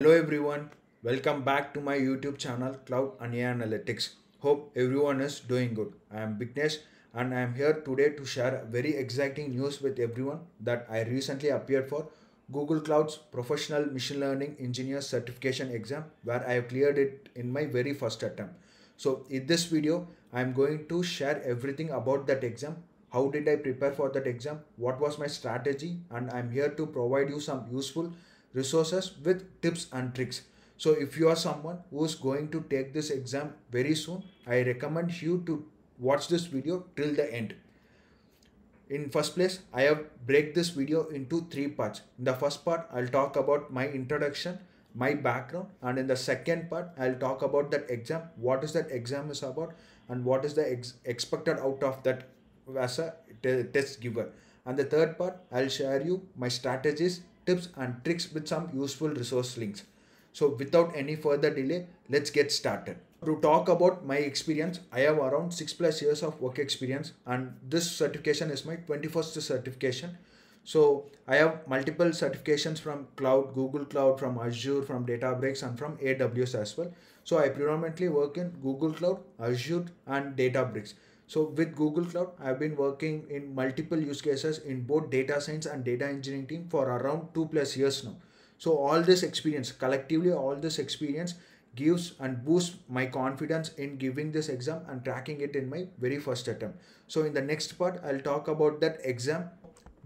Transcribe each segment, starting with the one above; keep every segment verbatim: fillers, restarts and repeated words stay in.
Hello everyone, welcome back to my YouTube channel Cloud and A I Analytics. Hope everyone is doing good. I am Biknesh and I am here today to share very exciting news with everyone that I recently appeared for Google Cloud's Professional Machine Learning Engineer Certification exam where I have cleared it in my very first attempt. So in this video, I am going to share everything about that exam. How did I prepare for that exam? What was my strategy? And I am here to provide you some useful resources with tips and tricks. So if you are someone who is going to take this exam very soon, I recommend you to watch this video till the end. In first place, I have break this video into three parts. In the first part, I'll talk about my introduction, my background, and in the second part, I'll talk about that exam, what is that exam is about, and what is the ex expected out of that as a test giver. And the third part, I'll share you my strategies, tips and tricks with some useful resource links. So without any further delay, let's get started. To talk about my experience, I have around six plus years of work experience and this certification is my twenty-first certification. So I have multiple certifications from Cloud, Google Cloud, from Azure, from Databricks and from A W S as well. So I predominantly work in Google Cloud, Azure and Databricks. So with Google Cloud, I've been working in multiple use cases in both data science and data engineering team for around two plus years now. So all this experience, collectively all this experience gives and boosts my confidence in giving this exam and tracking it in my very first attempt. So in the next part, I'll talk about that exam.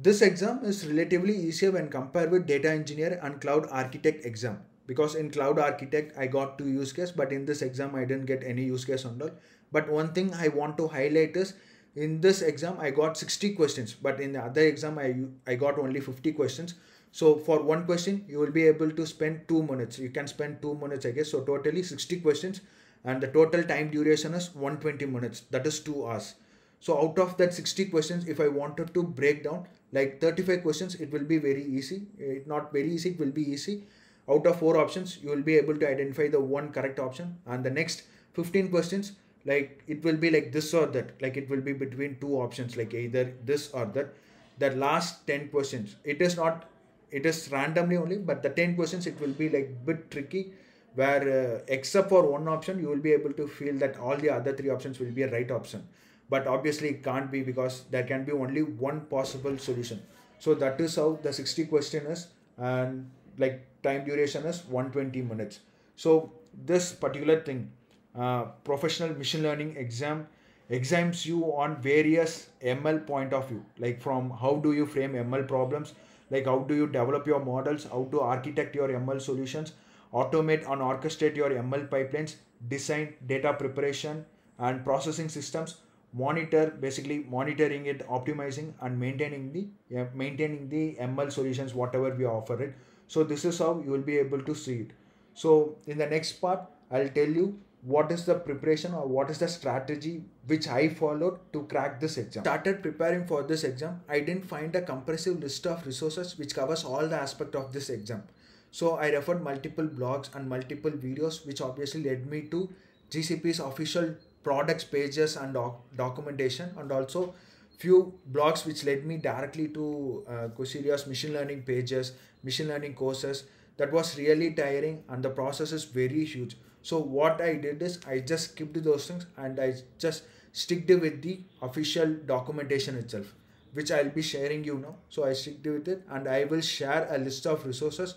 This exam is relatively easier when compared with data engineer and cloud architect exam. Because in Cloud Architect, I got two use cases, but in this exam, I didn't get any use case on that. But one thing I want to highlight is in this exam, I got sixty questions, but in the other exam, I, I got only fifty questions. So for one question, you will be able to spend two minutes. You can spend two minutes, I guess. So totally sixty questions and the total time duration is one hundred twenty minutes. That is two hours. So out of that sixty questions, if I wanted to break down like thirty-five questions, it will be very easy. It not very easy, it will be easy. Out of four options, you will be able to identify the one correct option, and the next fifteen questions, like it will be like this or that, like it will be between two options, like either this or that. The last ten questions, it is not, it is randomly only, but the ten questions, it will be like bit tricky where uh, except for one option, you will be able to feel that all the other three options will be a right option. But obviously it can't be because there can be only one possible solution. So that is how the sixty question is, and like time duration is one hundred twenty minutes. So this particular thing, uh, professional machine learning exam exams you on various M L point of view, like from how do you frame M L problems, like how do you develop your models, how to architect your M L solutions, automate and orchestrate your M L pipelines, design data preparation and processing systems, monitor, basically monitoring it, optimizing and maintaining the yeah, maintaining the M L solutions, whatever we offer it. So this is how you will be able to see it. So in the next part, I'll tell you what is the preparation or what is the strategy which I followed to crack this exam. Started preparing for this exam, I didn't find a comprehensive list of resources which covers all the aspects of this exam. So I referred multiple blogs and multiple videos, which obviously led me to G C P's official products pages and doc documentation, and also few blogs which led me directly to uh, Coursera's machine learning pages, machine learning courses. That was really tiring and the process is very huge. So what I did is I just skipped those things and I just sticked with the official documentation itself, which I'll be sharing you now. So I sticked with it and I will share a list of resources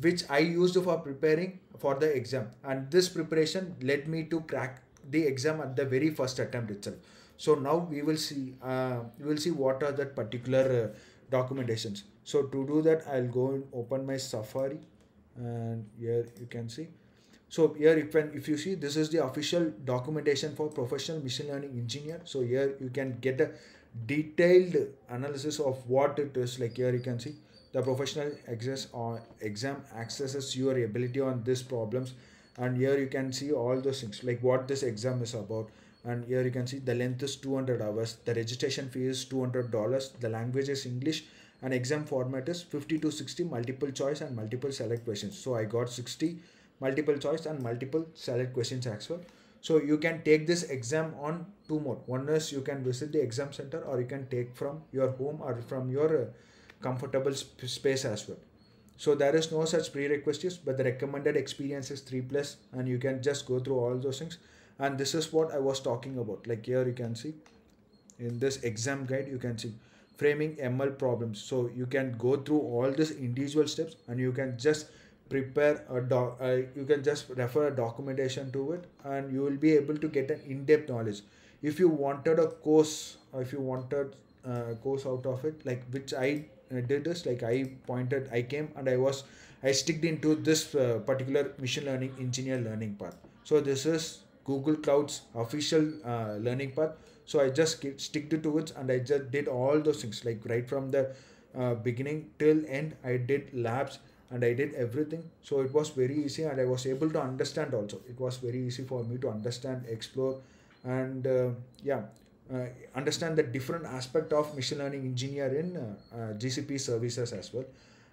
which I used for preparing for the exam. And this preparation led me to crack the exam at the very first attempt itself. So now we will see, uh, we will see what are that particular uh, documentations. So to do that, I'll go and open my Safari and here you can see. So here if, if you see, this is the official documentation for professional machine learning engineer. So here you can get a detailed analysis of what it is like. Here you can see the professional access or exam accesses your ability on these problems. And here you can see all those things like what this exam is about. And here you can see the length is two hundred hours. The registration fee is two hundred dollars. The language is English and exam format is fifty to sixty multiple choice and multiple select questions. So I got sixty multiple choice and multiple select questions as well. So you can take this exam on two mode. One is you can visit the exam center or you can take from your home or from your uh, comfortable sp space as well. So there is no such prerequisites, but the recommended experience is three plus, and you can just go through all those things. And this is what I was talking about. Like here you can see in this exam guide, you can see framing M L problems. So you can go through all these individual steps and you can just prepare a doc, uh, you can just refer a documentation to it, and you will be able to get an in-depth knowledge. If you wanted a course, or if you wanted a course out of it, like which I did this, like I pointed, I came and I was, I sticked into this uh, particular machine learning, engineer learning path. So this is Google Cloud's official uh, learning path. So I just sticked to it and I just did all those things, like right from the uh, beginning till end. I did labs and I did everything. So it was very easy and I was able to understand also. It was very easy for me to understand, explore, and uh, yeah, uh, understand the different aspect of machine learning engineer in uh, uh, G C P services as well.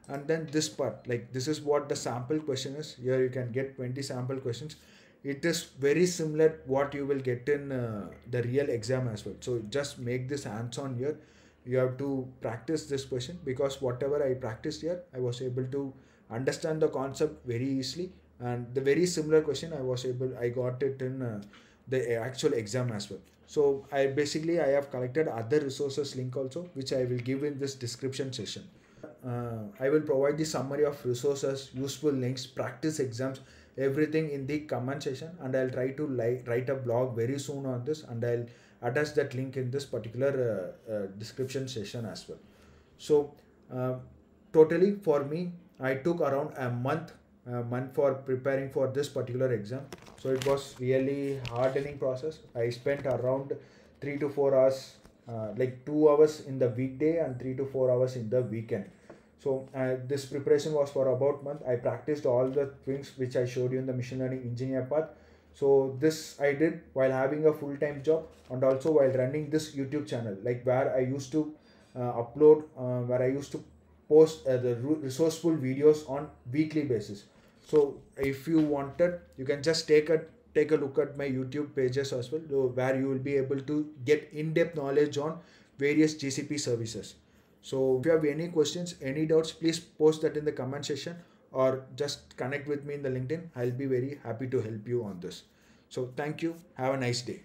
And then this part, like this is what the sample question is. Here you can get twenty sample questions. It is very similar to what you will get in uh, the real exam as well. So just make this hands-on here. You have to practice this question, because whatever I practiced here, I was able to understand the concept very easily. And the very similar question I was able, I got it in uh, the actual exam as well. So I basically, I have collected other resources link also, which I will give in this description session. Uh, I will provide the summary of resources, useful links, practice exams, everything in the comment section, and I'll try to like write a blog very soon on this, and I'll attach that link in this particular uh, uh, description session as well. So uh, totally for me, I took around a month a month for preparing for this particular exam. So it was really hardening process. I spent around three to four hours, uh, like two hours in the weekday and three to four hours in the weekend. So uh, this preparation was for about a month. I practiced all the things which I showed you in the machine learning engineer path. So this I did while having a full-time job, and also while running this YouTube channel, like where I used to uh, upload, uh, where I used to post uh, the resourceful videos on weekly basis. So if you wanted, you can just take a take a look at my YouTube pages as well, where you will be able to get in-depth knowledge on various G C P services. So if you have any questions, any doubts, please post that in the comment section, or just connect with me in the LinkedIn. I'll be very happy to help you on this. So thank you. Have a nice day.